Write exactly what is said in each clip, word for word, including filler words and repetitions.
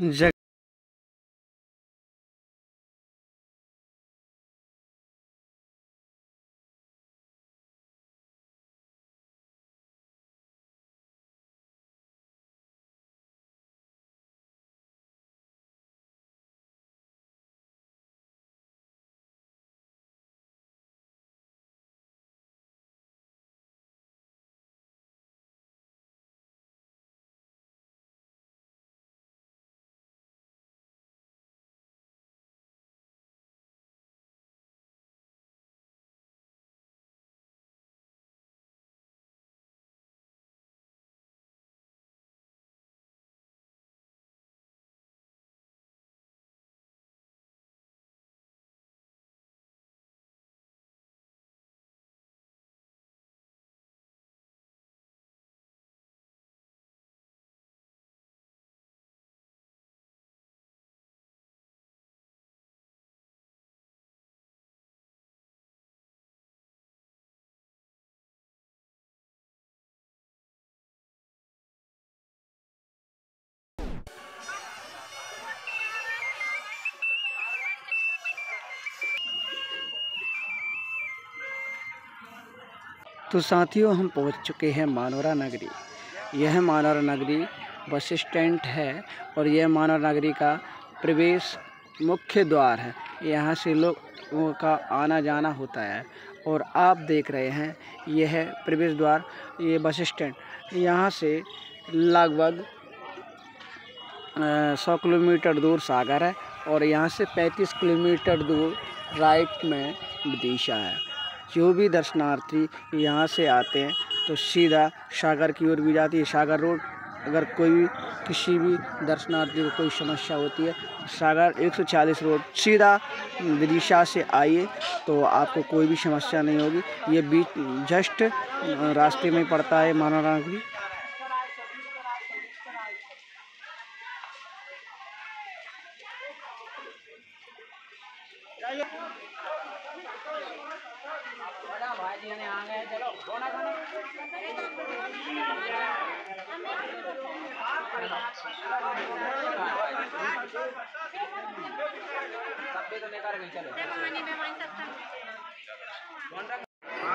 जग तो साथियों हम पहुंच चुके हैं मानोरा नगरी। यह मानोरा नगरी बस स्टैंड है और यह मानोरा नगरी का प्रवेश मुख्य द्वार है। यहाँ से लोगों का आना जाना होता है और आप देख रहे हैं यह प्रवेश द्वार, ये बस स्टैंड। यहाँ से लगभग सौ किलोमीटर दूर सागर है और यहाँ से पैंतीस किलोमीटर दूर राइट में विदिशा है। जो भी दर्शनार्थी यहाँ से आते हैं तो सीधा सागर की ओर भी जाती है सागर रोड। अगर कोई भी किसी भी दर्शनार्थी को कोई समस्या होती है सागर एक सौ चालीस रोड सीधा विदिशा से आइए तो आपको कोई भी समस्या नहीं होगी। ये बीच जस्ट रास्ते में पड़ता है मानोरा नगरी।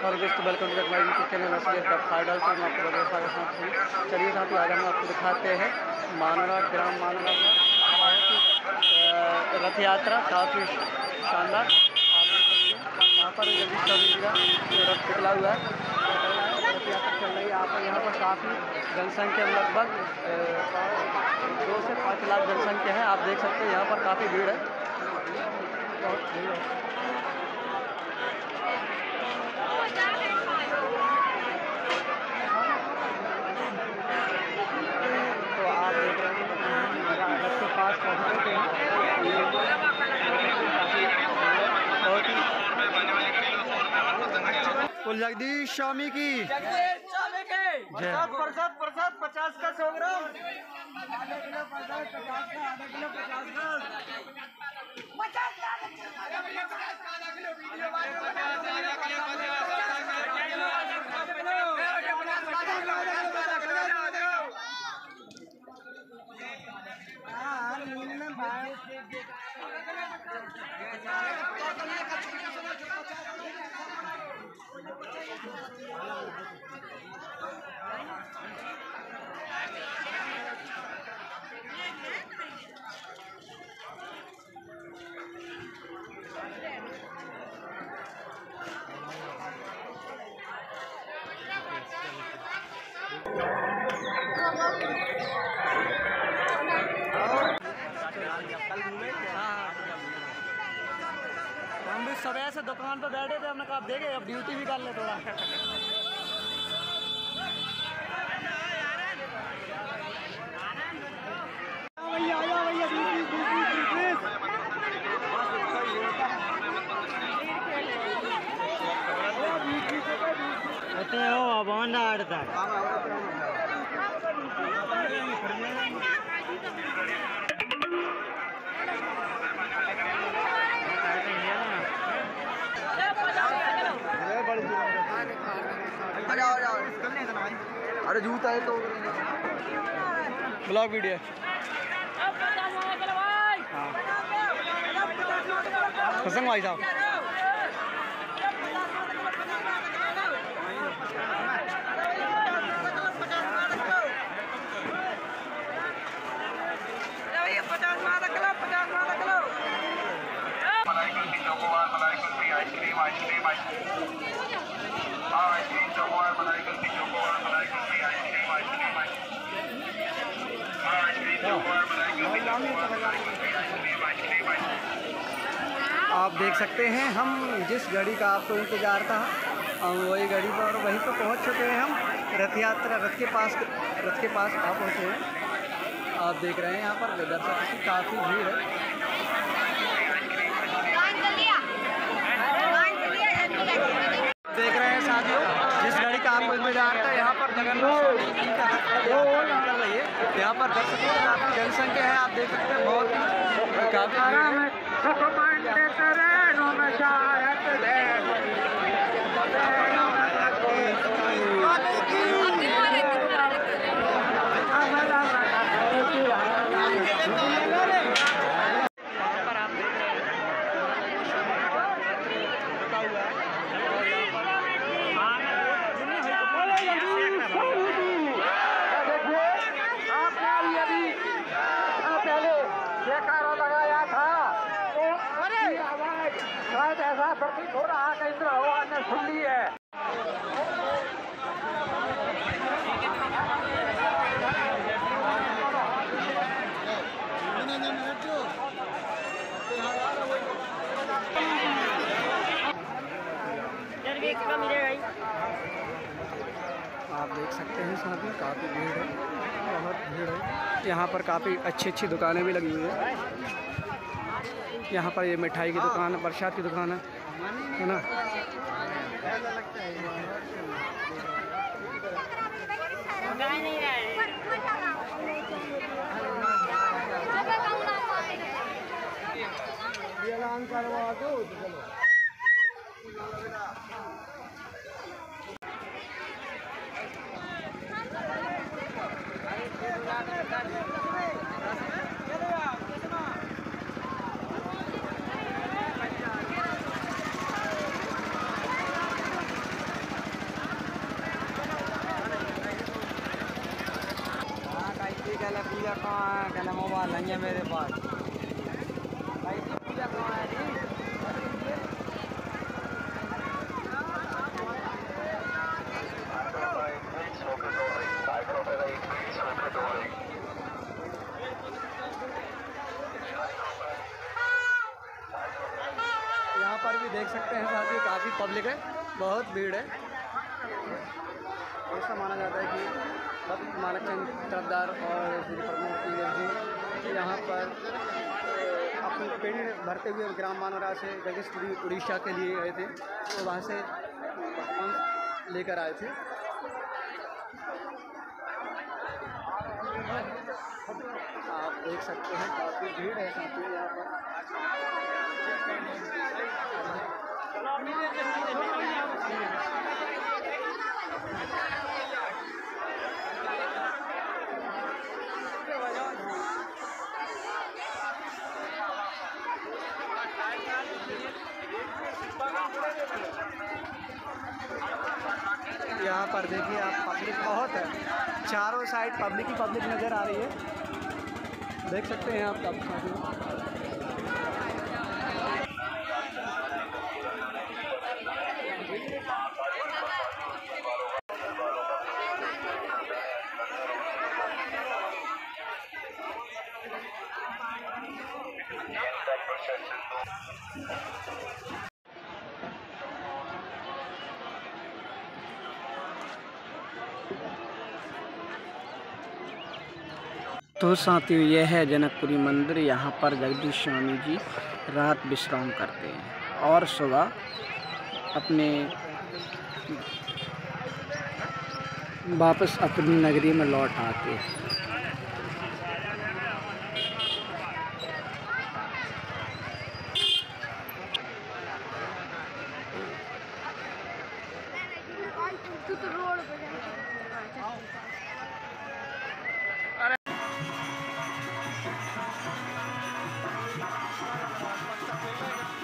और दोस्तों वेलकम टू माय चैनल फाइडल। चलिए साथ आज हम आपको दिखाते हैं मानोरा ग्राम मानोरा रथ यात्रा। काफ़ी शानदार यहाँ पर रथ निकला हुआ है, रथ यात्रा चल रही है। आप यहाँ पर काफ़ी जनसंख्या लगभग दो से पाँच लाख जनसंख्या है। आप देख सकते हैं यहाँ पर काफ़ी भीड़ है, बहुत भीड़ है। तो आप देख रहे हैं रथ के पास पहुँच चुके हैं। बहुत ही जगदीश स्वामी की प्रसाद प्रसाद पचास का सौ ग्राम, आधा किलो प्रसाद पचास का, आधा किलो पचास का। सुबह से दुकान पर बैठे थे, हमने कहा आप देखे अब ड्यूटी भी कर ले थोड़ा। अरे जूता है तो ब्लॉग वीडियो। प्रसंग भाई साहब। आइसक्रीम आइसक्रीम आइसक्रीम चौकोबार बनाई कुल्फी चौकोबार बनाई kulfi ice cream ice cream ice cream chocobar बनाई कुल्फी चौकोबार बनाई कुल्फी आइसक्रीम आइसक्रीम आइसक्रीम। आप देख सकते हैं हम जिस गाड़ी का आपको इंतजार था हम वही गाड़ी पर वहीं पर पहुंच चुके हैं। हम रथ यात्रा रथ के पास रथ के पास आ पहुँचे हैं। आप देख रहे हैं यहाँ पर दर्शकों की काफ़ी भीड़ है। देख रहे हैं साथियों जिस गाड़ी का आपको इंतजार था यहाँ पर जगन्नाथ चल रही है। यहाँ पर दर्शकों की काफ़ी जनसंख्या है। आप देख सकते हैं बहुत यहाँ पर आप देख रहे हैं ऐसा प्रतीक हो रहा है इंद्र भगवान ने सुन ली है। आप देख सकते हैं साथ में काफ़ी भीड़ है, बहुत भीड़ है। यहाँ पर काफ़ी अच्छी अच्छी दुकानें भी लगी हुई हैं। यहाँ पर ये मिठाई की दुकान है, प्रसाद की दुकान है है ना। कहना मोबाइल नहीं है मेरे पास भाई जी। पूजा कहाँ है जी? यहाँ पर भी देख सकते हैं साथियों काफ़ी पब्लिक है, बहुत भीड़ है। ऐसा माना जाता है कि मानकचंद तरबदार और पद्मावती देवी जी यहाँ पर अपने पिंड भरते हुए ग्राम मानोरा से जगन्नाथ पुरी उड़ीसा के लिए गए थे, तो वहाँ से लेकर आए थे। आप देख सकते हैं काफ़ी भीड़ है साथियों यहाँ पर। यहाँ पर देखिए आप पब्लिक बहुत है, चारों साइड पब्लिक ही पब्लिक नज़र आ रही है। देख सकते हैं आप कब तो साथियों यह है जनकपुरी मंदिर। यहाँ पर जगदीश स्वामी जी रात विश्राम करते हैं और सुबह अपने वापस अपनी नगरी में लौट आते हैं।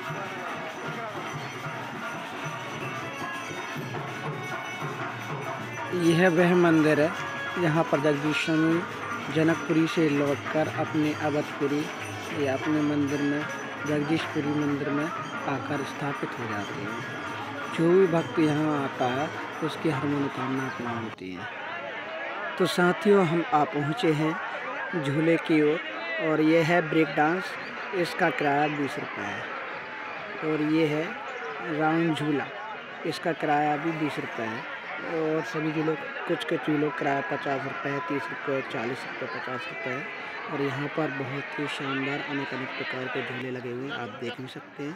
All right. यह वह मंदिर है जहाँ पर जगदीश्वरी जनकपुरी से लौटकर अपने अवधपुरी या अपने मंदिर में जगदीशपुरी मंदिर में आकर स्थापित हो जाती है। जो भी भक्त यहाँ आता है उसकी हर मनोकामना पूर्ण होती है। तो साथियों, हम आ पहुँचे हैं झूले की ओर और, और यह है ब्रेक डांस, इसका किराया बीस रुपये है। और ये है राम झूला, इसका किराया भी बीस रुपये है। और सभी झूलों कुछ कुछ झूलों किराया पचास रुपये, तीस रुपये, चालीस रुपये, पचास रुपये है। और यहाँ पर बहुत ही शानदार अनेक अनेक प्रकार के झूले लगे हुए हैं, आप देख भी सकते हैं,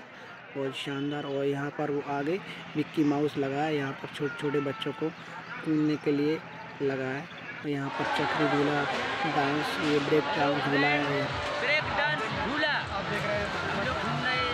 बहुत शानदार। और यहाँ पर वो आगे मिक्की माउस लगा है, यहाँ पर छोटे छोटे बच्चों को घूमने के लिए लगा है। और यहाँ पर चक्री झूला, डांस, ये ब्रेक डांस झूला है। ब्रेक डांस झूला आप देख रहे हैं, देखो शानदार।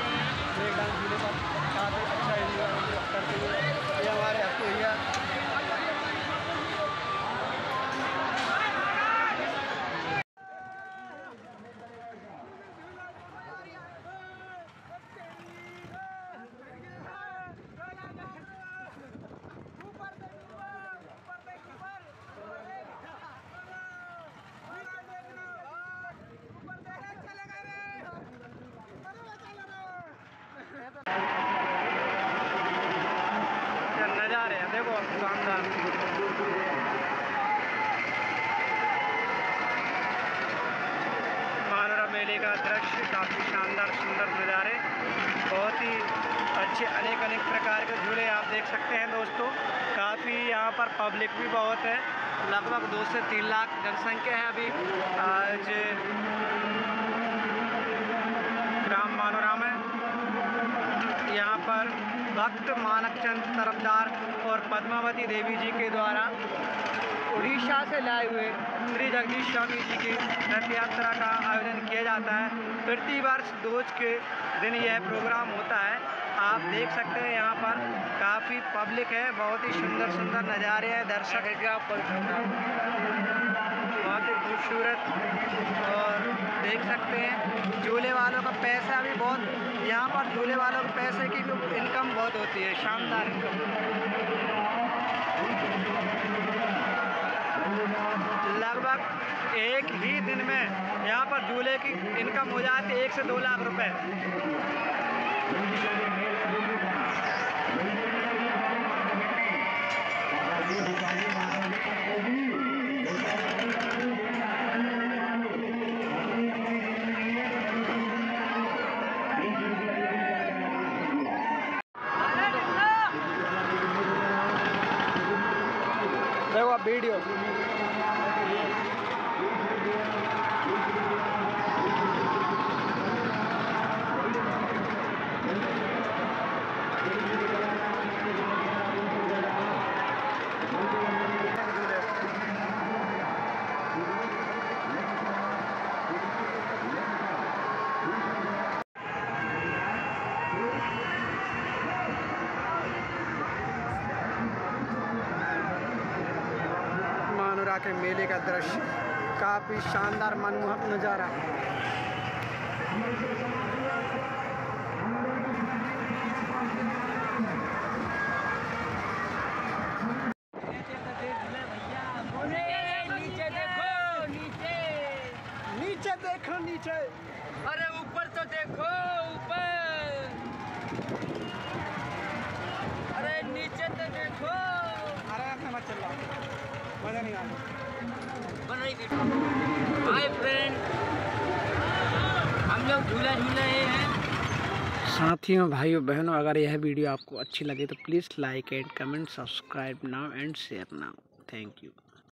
मानोरा मेले का दृश्य काफ़ी शानदार, सुंदर नज़ारे, बहुत ही अच्छे अनेक अनेक प्रकार के झूले आप देख सकते हैं। दोस्तों, काफ़ी यहाँ पर पब्लिक भी बहुत है, लगभग दो से तीन लाख जनसंख्या है अभी आज ग्राम मानोरा में। यहाँ पर भक्त मानकचंद तरबदार और पद्मावती देवी जी के द्वारा उड़ीसा से लाए हुए श्री जगदीश स्वामी जी की रथ यात्रा का आयोजन किया जाता है। प्रतिवर्ष दोज के दिन यह प्रोग्राम होता है। आप देख सकते हैं यहाँ पर काफ़ी पब्लिक है, बहुत ही सुंदर सुंदर नज़ारे हैं, दर्शक है, बहुत ही खूबसूरत। और देख सकते हैं झूले वालों का पैसा भी बहुत, यहाँ पर झूले वालों के पैसे की इनकम बहुत होती है, शानदार इनकम। लगभग एक ही दिन में यहाँ पर झूले की इनकम हो जाती है एक से दो लाख रुपए। वीडियो के मेले का दृश्य काफी शानदार, मनमोहक नजारा है। नीचे देखो, नीचे नीचे देखो, नीचे, अरे ऊपर तो देखो, ऊपर, अरे नीचे तो देखो, अरे खाना चल रहा है। हाय फ्रेंड, हम लोग झूला झूल रहे हैं। साथियों, भाइयों, बहनों, अगर यह वीडियो आपको अच्छी लगे तो please like and comment, subscribe now and share now. Thank you.